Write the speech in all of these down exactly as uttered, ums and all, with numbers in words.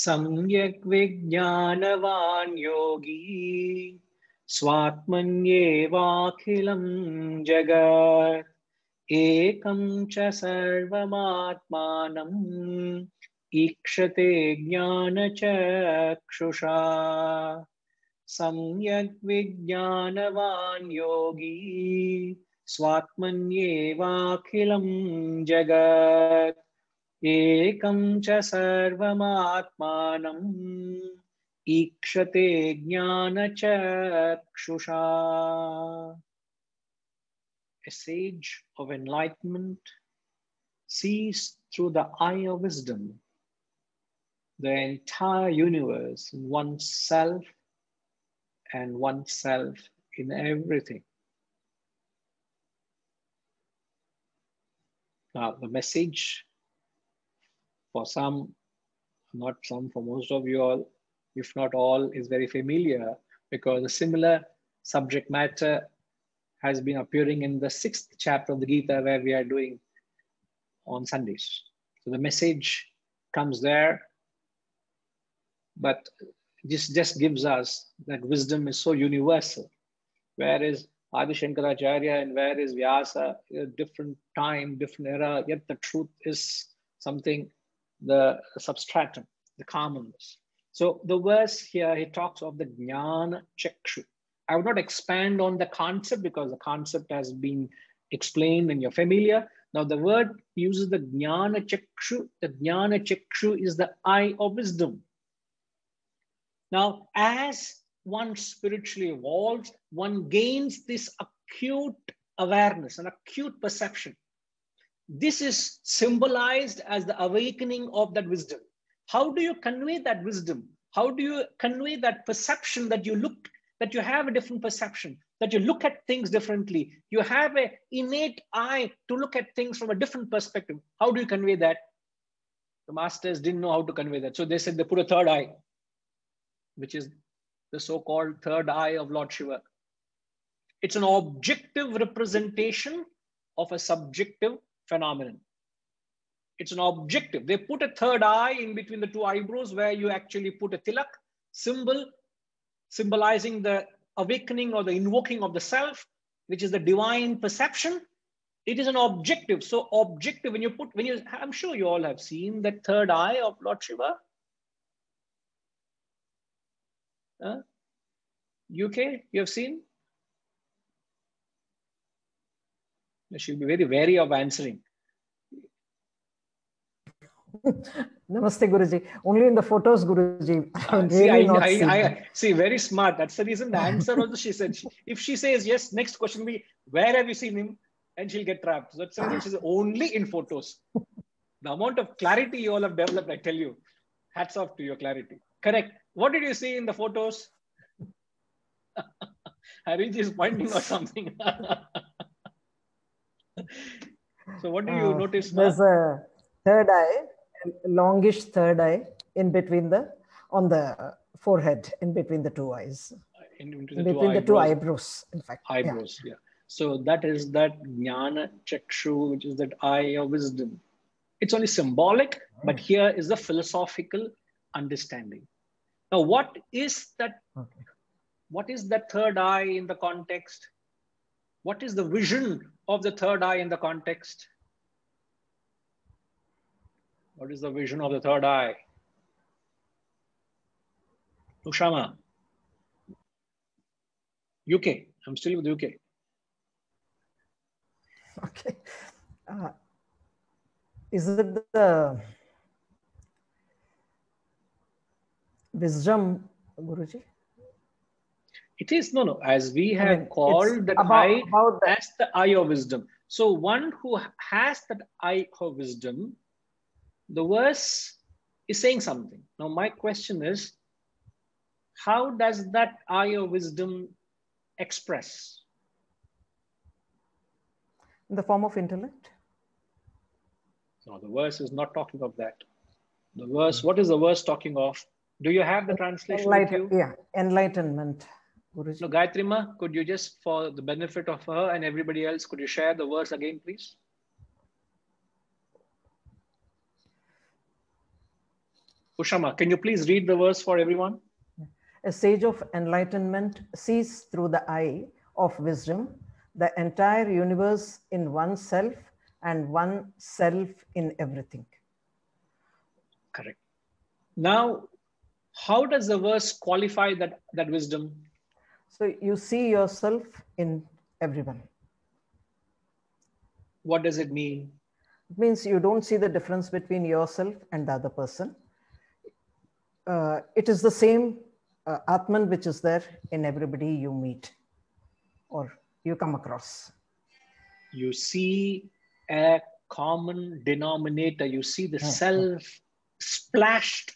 Samyak Vijnanavan Yogi Swatmanyevakilam Jagat Ekam Cha Sarvamatmanam Ikshate Jnana Chakshusha Samyak Vijnanavan Yogi Swatmanyevakilam Jagat Ekam Cha Sarvamatmanam Ikshate Jnana Chakshusha. A sage of enlightenment sees through the eye of wisdom the entire universe in oneself and oneself in everything. Now, the message for some, not some, for most of you all, if not all, is very familiar, because a similar subject matter has been appearing in the sixth chapter of the Gita, where we are doing on Sundays. So the message comes there, but this just gives us that wisdom is so universal. Whereas Adi Shankaracharya and where is Vyasa, a different time, different era, yet the truth is something, the substratum, the commonness. So the verse here, he talks of the Jnana Chakshu. I would not expand on the concept because the concept has been explained and you're familiar. Now the word uses the Jnana Chakshu. The Jnana Chakshu is the eye of wisdom. Now, as one spiritually evolves, one gains this acute awareness, an acute perception. This is symbolized as the awakening of that wisdom. How do you convey that wisdom? How do you convey that perception that you look, that you have a different perception, that you look at things differently? You have an innate eye to look at things from a different perspective. How do you convey that? The masters didn't know how to convey that. So they said they put a third eye, which is the so-called third eye of Lord Shiva. It's an objective representation of a subjective phenomenon. It's an objective. They put a third eye in between the two eyebrows, where you actually put a tilak symbol, symbolizing the awakening or the invoking of the self, which is the divine perception. It is an objective. So objective, when you put, when you, I'm sure you all have seen that third eye of Lord Shiva. Huh? U K, you have seen? She'll be very wary of answering. Namaste, Guruji. Only in the photos, Guruji. Uh, see, really I, I, I, I, see, very smart. That's the reason the answer also she said. She, if she says yes, next question will be, where have you seen him? And she'll get trapped. So that's the reason she says only in photos. The amount of clarity you all have developed, I tell you. Hats off to your clarity. Correct. What did you see in the photos? Harish is pointing or something. So what do you uh, notice now? There's a third eye, longish third eye in between the, on the forehead, in between the two eyes. In, in between two the two eyebrows, in fact. Eyebrows, yeah. yeah. So that is that Jnana Chakshu, which is that eye of wisdom. It's only symbolic, but here is the philosophical understanding. Now, what is that? Okay. What is that third eye in the context? What is the vision of the third eye in the context? What is the vision of the third eye? Ushama. U K. I'm still with the U K. Okay. Uh, is it the wisdom, Guruji? It is, no, no, as we have I mean, called that about, eye about that. As the eye of wisdom. So one who has that eye of wisdom, the verse is saying something. Now my question is, how does that eye of wisdom express? In the form of intellect? No, the verse is not talking of that. The verse, what is the verse talking of? Do you have the translation with you? Yeah, enlightenment. Guruji. No, Gayatri Ma, could you just, for the benefit of her and everybody else, could you share the verse again, please? Ushama, can you please read the verse for everyone? A sage of enlightenment sees through the eye of wisdom the entire universe in oneself and oneself in everything. Correct. Now, how does the verse qualify that, that wisdom? So you see yourself in everyone. What does it mean? It means you don't see the difference between yourself and the other person. Uh, it is the same uh, Atman which is there in everybody you meet or you come across. You see a common denominator. You see the yes. self splashed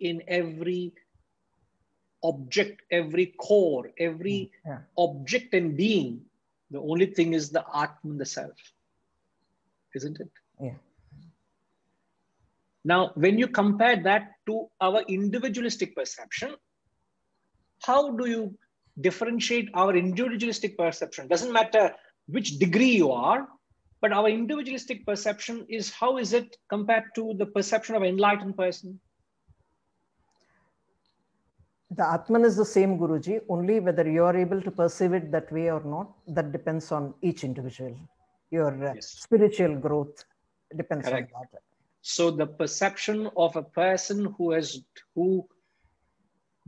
in every object, every core, every yeah. object and being. The only thing is the Atman, the self, isn't it? Yeah. Now, when you compare that to our individualistic perception, how do you differentiate our individualistic perception? Doesn't matter which degree you are, but our individualistic perception is, how is it compared to the perception of an enlightened person? The Atman is the same, Guruji, only whether you are able to perceive it that way or not, that depends on each individual. Your yes. spiritual growth depends Correct. on that. So the perception of a person who has, who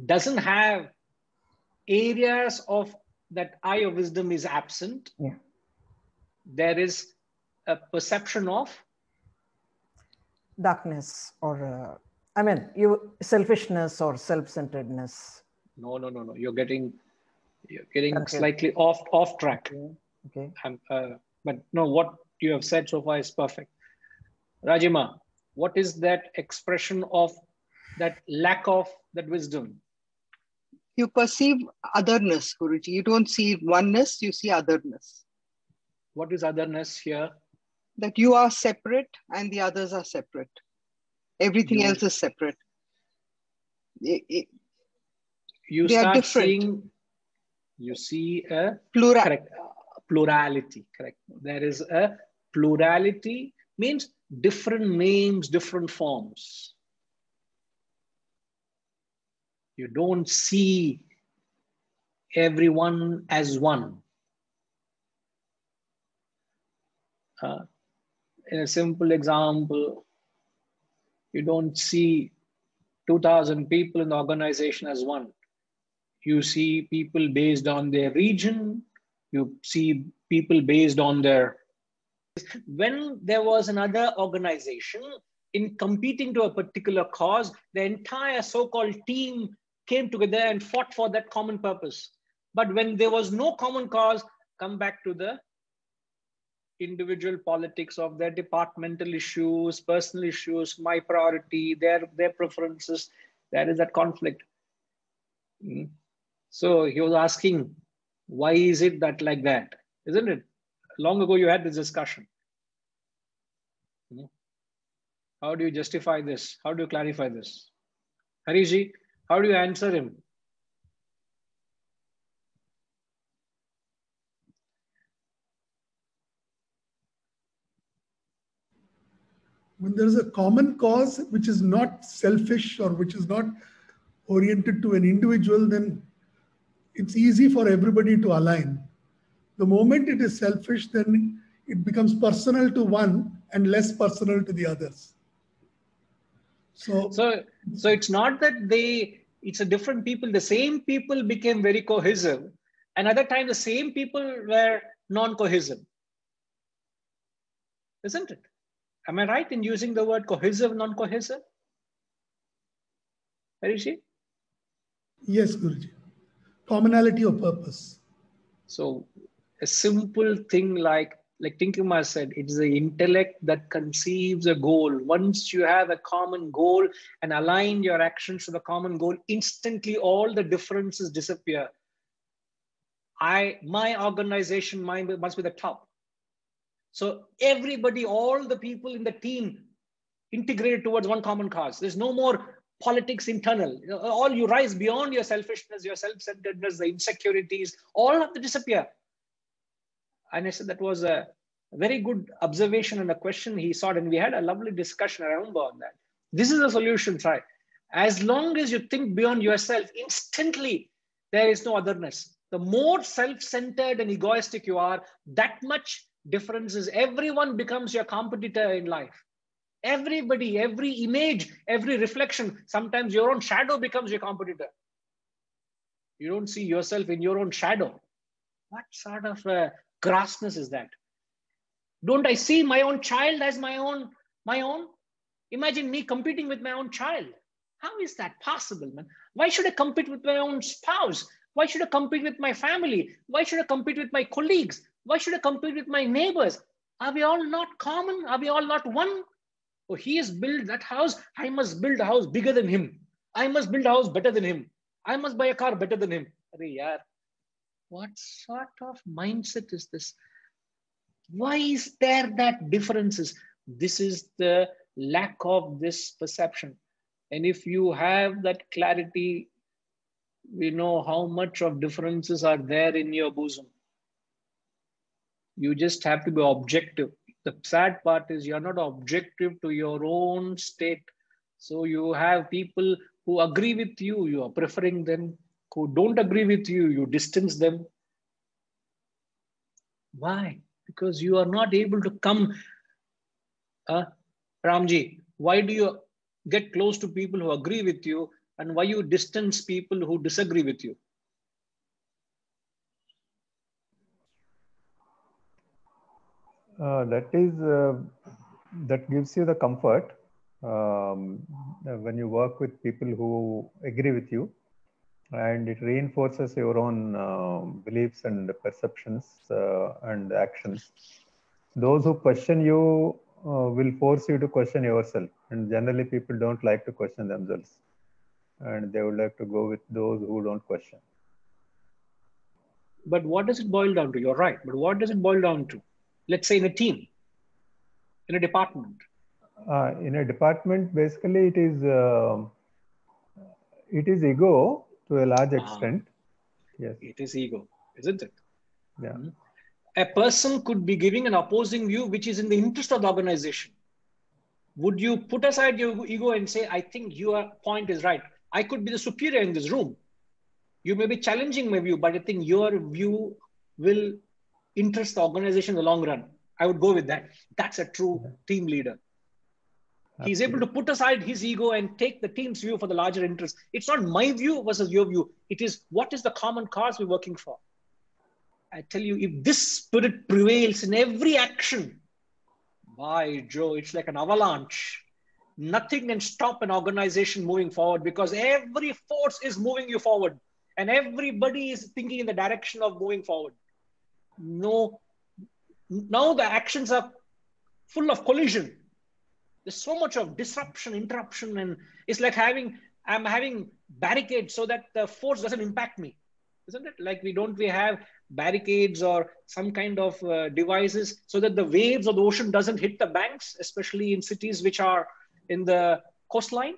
doesn't have areas of that eye of wisdom is absent. Yeah. There is a perception of darkness or... Uh, I mean, you selfishness or self-centeredness. No, no, no, no. You're getting, you're getting okay. slightly off, off track. Okay. okay. Um, uh, but no, what you have said so far is perfect. Rajima, what is that expression of that lack of that wisdom? You perceive otherness, Guruji. You don't see oneness, you see otherness. What is otherness here? That you are separate and the others are separate. Everything you, else is separate. It, it, you they start are different. Seeing, you see a Plural. correct, plurality, correct. There is a plurality, means different names, different forms. You don't see everyone as one. Uh, in a simple example, you don't see two thousand people in the organization as one. You see people based on their region. You see people based on their... When there was another organization in competing to a particular cause, the entire so-called team came together and fought for that common purpose. But when there was no common cause, come back to the individual politics of their departmental issues, personal issues, my priority, their, their preferences, there is that conflict. Mm. So he was asking, why is it that like that? Isn't it? Long ago you had this discussion. Mm. How do you justify this? How do you clarify this? Hariji, how do you answer him? When there is a common cause which is not selfish or which is not oriented to an individual, then it's easy for everybody to align. The moment it is selfish, then it becomes personal to one and less personal to the others. So, so, so it's not that they, it's a different people. The same people became very cohesive. Another time, the same people were non-cohesive. Isn't it? Am I right in using the word cohesive, non-cohesive? Harishi? Yes, Guruji. Commonality of purpose. So a simple thing like, like Tinkuma said, it is the intellect that conceives a goal. Once you have a common goal and align your actions to the common goal, instantly all the differences disappear. I, my organization, mine must be the top. So everybody, all the people in the team integrated towards one common cause. There's no more politics internal. All you rise beyond your selfishness, your self-centeredness, the insecurities, all have to disappear. And I said that was a very good observation and a question he sought. And we had a lovely discussion, I remember, on that. This is the solution, try. As long as you think beyond yourself, instantly there is no otherness. The more self-centered and egoistic you are, that much difference is everyone becomes your competitor in life. Everybody, every image, every reflection, sometimes your own shadow becomes your competitor. You don't see yourself in your own shadow. What sort of uh, crassness is that? Don't I see my own child as my own, my own? Imagine me competing with my own child. How is that possible, man? Why should I compete with my own spouse? Why should I compete with my family? Why should I compete with my colleagues? Why should I compete with my neighbors? Are we all not common? Are we all not one? Oh, he has built that house. I must build a house bigger than him. I must build a house better than him. I must buy a car better than him. Arey yaar, what sort of mindset is this? Why is there that differences? This is the lack of this perception. And if you have that clarity, we know how much of differences are there in your bosom. You just have to be objective. The sad part is you're not objective to your own state. So you have people who agree with you, you are preferring them. Who don't agree with you, you distance them. Why? Because you are not able to come. Uh, Ramji, why do you get close to people who agree with you and why you distance people who disagree with you? Uh, that is, uh, that gives you the comfort um, when you work with people who agree with you, and it reinforces your own uh, beliefs and perceptions uh, and actions. Those who question you uh, will force you to question yourself, and generally people don't like to question themselves, and they would like to go with those who don't question. But what does it boil down to? You're right, but what does it boil down to? Let's say in a team, in a department. Uh, in a department, basically it is, uh, it is ego. To a large extent, um, yes. It is ego, isn't it? Yeah. Mm-hmm. A person could be giving an opposing view which is in the interest of the organization. Would you put aside your ego and say, I think your point is right. I could be the superior in this room. You may be challenging my view, but I think your view will interest the organization in the long run. I would go with that. That's a true yeah. team leader. He's able to put aside his ego and take the team's view for the larger interest. It's not my view versus your view. It is what is the common cause we're working for. I tell you, if this spirit prevails in every action, by Joe, it's like an avalanche. Nothing can stop an organization moving forward because every force is moving you forward and everybody is thinking in the direction of moving forward. No, now the actions are full of collision. There's so much of disruption, interruption, and it's like having, I'm having barricades so that the force doesn't impact me, isn't it? Like we don't, we have barricades or some kind of uh, devices so that the waves of the ocean doesn't hit the banks, especially in cities which are in the coastline.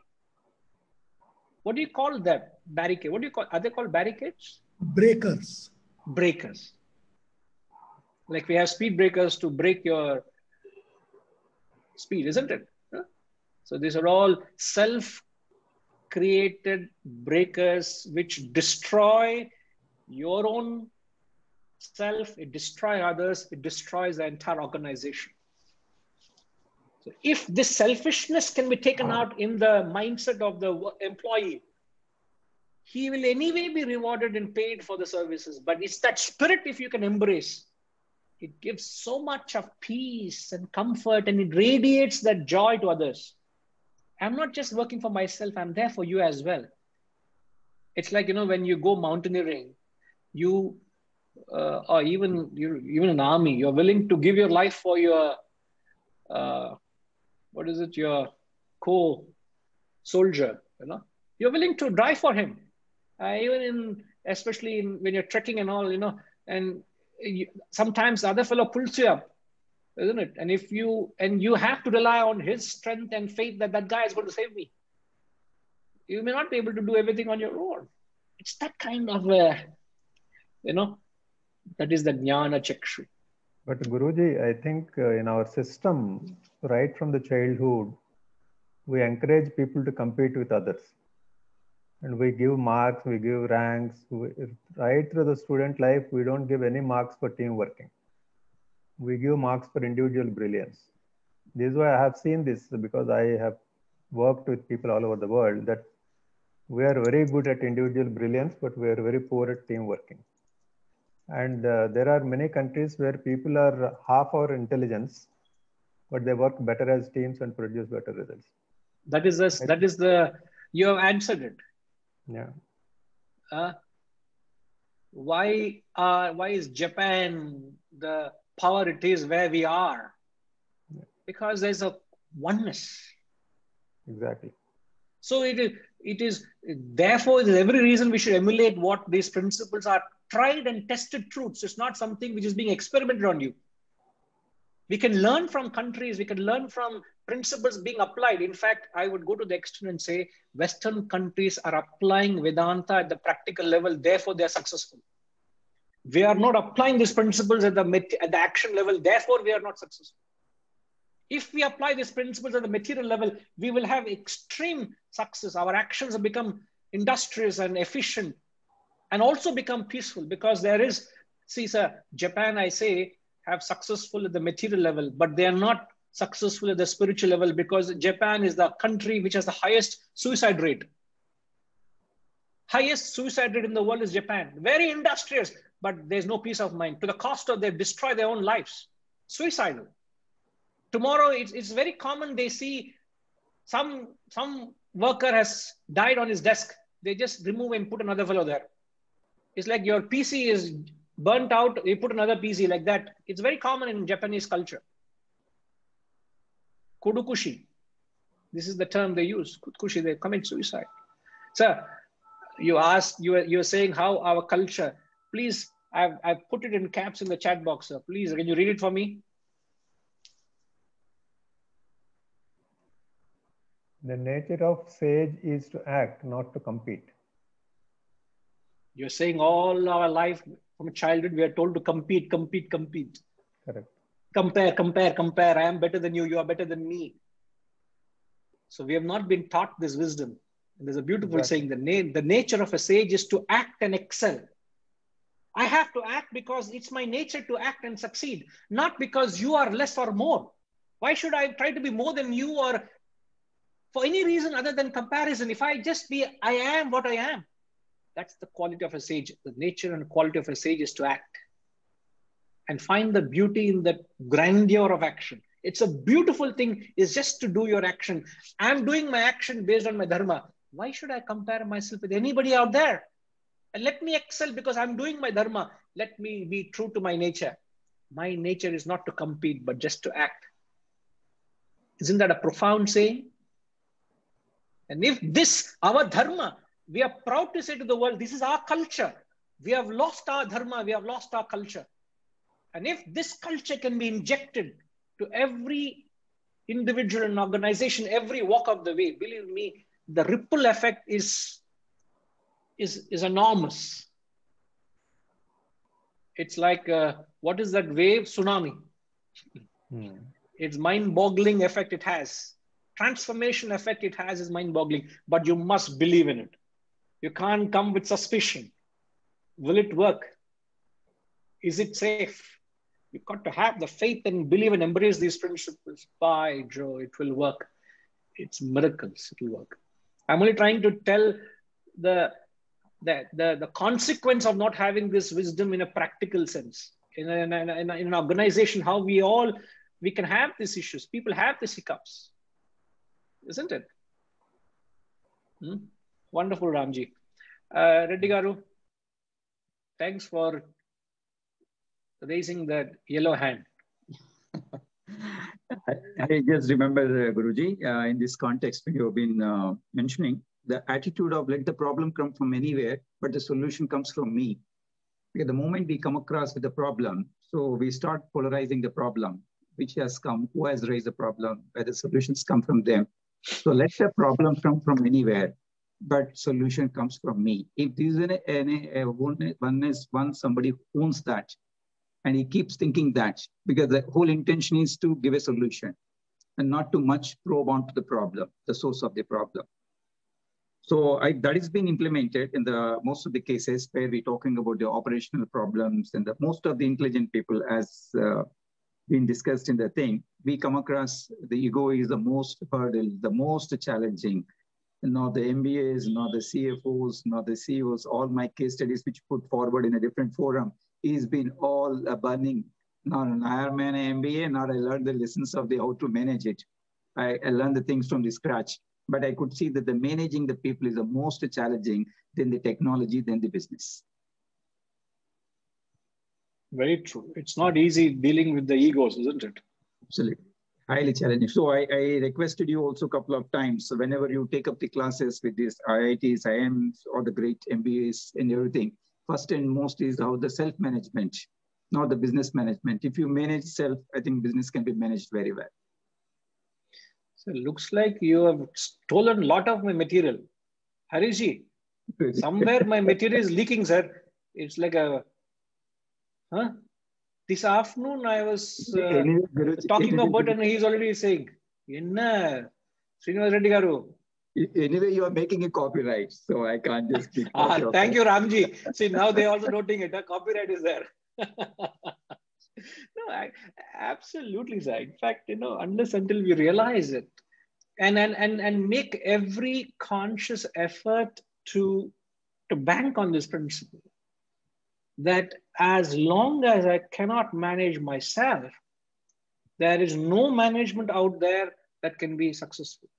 What do you call that barricade? What do you call, are they called barricades? Breakers. Breakers. Like we have speed breakers to break your speed, isn't it? Huh? So these are all self-created breakers which destroy your own self, it destroys others, it destroys the entire organization. So if this selfishness can be taken out in the mindset of the employee, he will anyway be rewarded and paid for the services. But it's that spirit, if you can embrace, it gives so much of peace and comfort and it radiates that joy to others. I'm not just working for myself, I'm there for you as well. It's like, you know, when you go mountaineering, you, uh, or even you, even an army, you're willing to give your life for your, uh, what is it, your co-soldier, you know, you're willing to die for him. Uh, even in, especially in, when you're trekking and all, you know, and You, sometimes the other fellow pulls you up, isn't it? And if you, and you have to rely on his strength and faith that that guy is going to save me. You may not be able to do everything on your own. It's that kind of, uh, you know, that is the jnana chakshu. But Guruji, I think uh, in our system, right from the childhood, we encourage people to compete with others. And we give marks, we give ranks. We, right through the student life, we don't give any marks for team working. We give marks for individual brilliance. This is why I have seen this, because I have worked with people all over the world, that we are very good at individual brilliance, but we are very poor at team working. And uh, there are many countries where people are half our intelligence, but they work better as teams and produce better results. That is the, that is the, you have answered it. Yeah. Uh, why, uh, why is Japan the power it is where we are? Yeah. Because there's a oneness. Exactly. So it is, it is, therefore, there's every reason we should emulate what these principles are. Tried and tested truths. It's not something which is being experimented on you. We can learn from countries. We can learn from principles being applied. In fact, I would go to the extent and say, Western countries are applying Vedanta at the practical level. Therefore, they are successful. We are not applying these principles at the, at the action level. Therefore, we are not successful. If we apply these principles at the material level, we will have extreme success. Our actions have become industrious and efficient, and also become peaceful, because there is, see sir, Japan, I say, have successful at the material level, but they are not successful at the spiritual level, because Japan is the country which has the highest suicide rate. Highest suicide rate in the world is Japan. Very industrious, but there's no peace of mind. To the cost of they destroy their own lives. Suicidal. Tomorrow, it's, it's very common, they see some, some worker has died on his desk. They just remove and put another fellow there. It's like your P C is burnt out, you put another P C like that. It's very common in Japanese culture. Kudukushi. This is the term they use. Kudukushi, they commit suicide. Sir, you asked, you were, you were saying how our culture, please, I've, I've put it in caps in the chat box, sir. Please, can you read it for me? The nature of sage is to act, not to compete. You're saying all our life from childhood, we are told to compete, compete, compete. Correct. Compare, compare, compare. I am better than you. You are better than me. So we have not been taught this wisdom. And there's a beautiful exactly. saying, the, na the nature of a sage is to act and excel. I have to act because it's my nature to act and succeed, not because you are less or more. Why should I try to be more than you, or for any reason other than comparison? If I just be, I am what I am. That's the quality of a sage. The nature and quality of a sage is to act and find the beauty in the grandeur of action. It's a beautiful thing, is just to do your action. I'm doing my action based on my dharma. Why should I compare myself with anybody out there? And let me excel because I'm doing my dharma. Let me be true to my nature. My nature is not to compete, but just to act. Isn't that a profound saying? And if this, our dharma, we are proud to say to the world, this is our culture. We have lost our dharma. We have lost our culture. And if this culture can be injected to every individual and organization, every walk of the way, believe me, the ripple effect is, is, is enormous. It's like, uh, what is that wave? Tsunami. Hmm. It's mind-boggling effect it has. Transformation effect it has is mind-boggling, but you must believe in it. You can't come with suspicion. Will it work? Is it safe? You've got to have the faith and believe and embrace these principles. By Joe, it will work. It's miracles, it will work. I'm only trying to tell the, the, the, the consequence of not having this wisdom in a practical sense. In, a, in, a, in, a, in an organization, how we all, we can have these issues. People have these hiccups, isn't it? Hmm? Wonderful, Ramji. Uh, Reddy Garu, thanks for raising that yellow hand. I, I just remember, uh, Guruji, uh, in this context, you've been uh, mentioning the attitude of let the problem come from anywhere, but the solution comes from me. Because the moment we come across with the problem, so we start polarizing the problem, which has come, who has raised the problem, where the solutions come from them. So let the problem come from anywhere, but solution comes from me. If this is an, an, a, a oneness, one somebody owns that, and he keeps thinking that, because the whole intention is to give a solution. and not too much probe onto the problem, the source of the problem. So I, that is being implemented in the most of the cases where we're talking about the operational problems, and the most of the intelligent people, as uh, been discussed in the thing, we come across the ego is the most hurdle, the most challenging. Not the M B As, not the C F Os, not the C E Os, all my case studies which put forward in a different forum is been all a burning. Not an Ironman M B A, not I learned the lessons of the how to manage it. I, I learned the things from the scratch. But I could see that the managing the people is the most challenging, than the technology, than the business. Very true. It's not easy dealing with the egos, isn't it? Absolutely. Highly challenging. So I, I requested you also a couple of times, so whenever you take up the classes with these I I Ts, I I Ms, or the great M B As and everything, first and most is how the self-management, not the business management. If you manage self, I think business can be managed very well. So it looks like you have stolen a lot of my material. Harishji, somewhere my material is leaking, sir. It's like a, huh? This afternoon I was uh, talking about and he's already saying, Enna, Srinivas Reddy Garu. Anyway, you are making a copyright, so I can't just speak. Ah, thank you, Ramji. See, now they're also noting it. Huh? Copyright is there. No, I, absolutely, sir. In fact, you know, unless until we realize it, and and and and make every conscious effort to to bank on this principle, that as long as I cannot manage myself, there is no management out there that can be successful.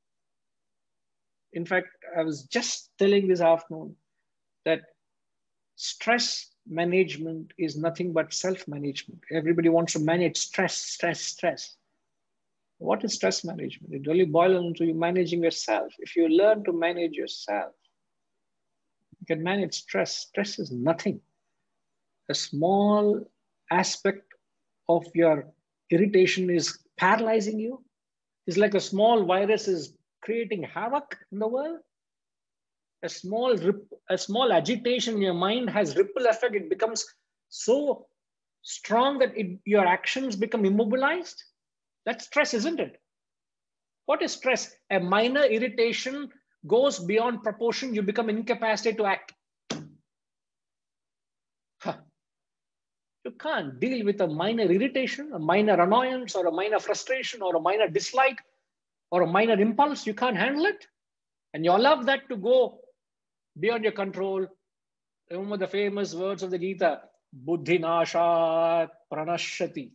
In fact, I was just telling this afternoon that stress management is nothing but self-management. Everybody wants to manage stress, stress, stress. What is stress management? It really boils down to you managing yourself. If you learn to manage yourself, you can manage stress. Stress is nothing. A small aspect of your irritation is paralyzing you. It's like a small virus is creating havoc in the world. A small, rip, a small agitation in your mind has ripple effect. It becomes so strong that it, your actions become immobilized. That's stress, isn't it? What is stress? A minor irritation goes beyond proportion. You become incapacitated to act. Huh. You can't deal with a minor irritation, a minor annoyance, or a minor frustration, or a minor dislike, or a minor impulse. You can't handle it. And you allow that to go beyond your control. Remember the famous words of the Gita, buddhi nashat pranashyati.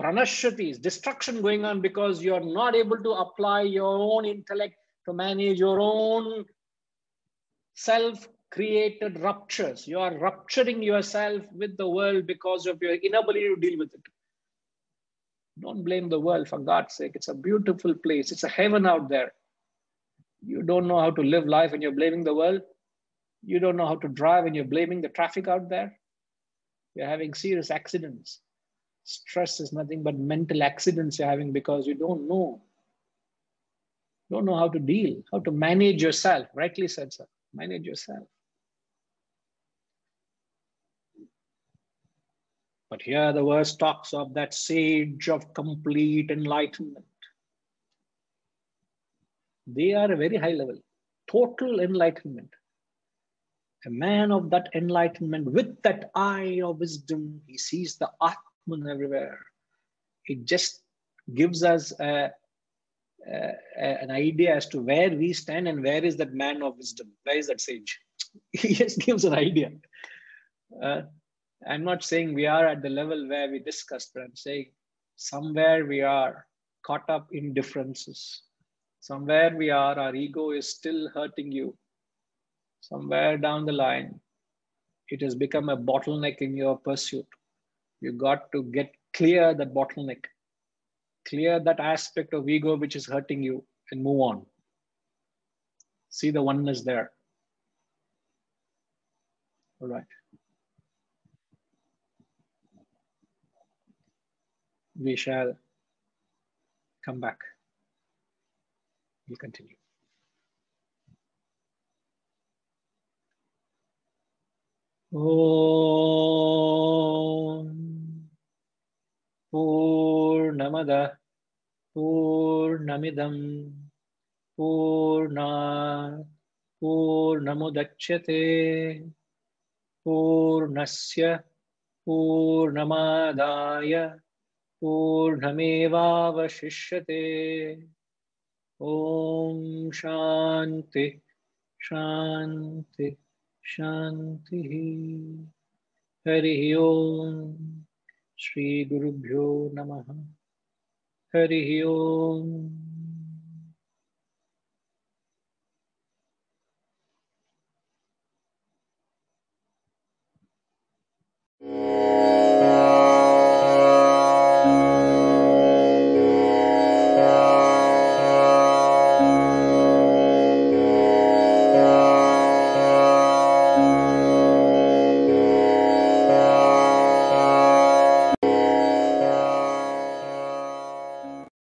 Pranashyati is destruction going on because you are not able to apply your own intellect to manage your own self-created ruptures. You are rupturing yourself with the world because of your inability to deal with it. Don't blame the world, for God's sake. It's a beautiful place. It's a heaven out there. You don't know how to live life and you're blaming the world. You don't know how to drive and you're blaming the traffic out there. You're having serious accidents. Stress is nothing but mental accidents you're having because you don't know. Don't know how to deal, how to manage yourself. Rightly said, sir. Manage yourself. But here the verse talks of that sage of complete enlightenment. They are a very high level, total enlightenment. A man of that enlightenment, with that eye of wisdom, he sees the Atman everywhere. It just gives us a, a, a, an idea as to where we stand and where is that man of wisdom, where is that sage? He just gives an idea. Uh, I'm not saying we are at the level where we discussed, but I'm saying somewhere we are caught up in differences. Somewhere we are, our ego is still hurting you. Somewhere down the line, it has become a bottleneck in your pursuit. You got to get clear that bottleneck, clear that aspect of ego which is hurting you and move on. See the oneness there. All right. We shall come back. We'll continue. Om Purnamada Purnamidam Purnat Purnamudachyate Purnasya Purnamadaya Purnamevavashishyate. Om Shanti Shanti Shanti. Hari Om. Shri Gurubhyo Namaha. Hari Om.